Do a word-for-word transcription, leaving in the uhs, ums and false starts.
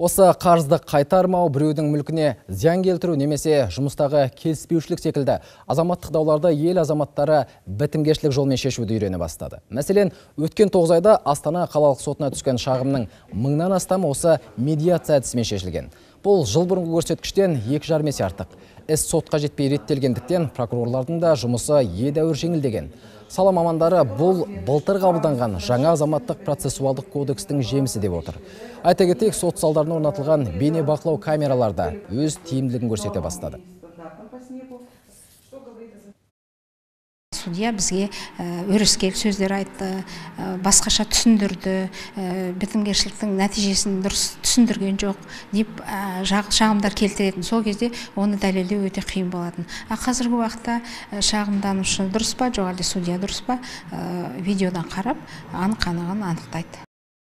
Осы қарызды қайтармау, біреудің мүлкіне зиян келтіру немесе жұмыстағы келіспеушілік секілді азаматтық дауларды ел азаматтары бітімгершілік жолмен шешуді үйрене бастады. Мәселен, өткен тоғыз айда Астана қалалық сотына түскен шағымның мыңнан астамы осы медиация әдісімен шешілген. Бұл жыл бұрынғы көрсеткіштен екі жарым есе артық. Іс сотқа жетпей реттелгендіктен прокурорлардың да жұмысы едәуір жеңілдеген. Сала мамандары бұл былтыр қабылданған жаңа азаматтық процессуалдық кодекстің жемісі деп отыр. Айта кетейік, сот залдарына орнатылған бейне бақылау камераларда өз тиімділігін көрсете бастады. Судья бізге өрескел сөздер айтты, басқаша түсіндірді, бітімгершіліктің нәтижесін дұрыс түсіндірген жоқ деп шағымдар келтіретін. Сол кезде оны дәлелдеу өте қиын болатын. А қазіргі уақытта шағымданушы дұрыс па, жоқ әлде судья дұрыс па, видеодан қарап анық-қанығын анықтайды.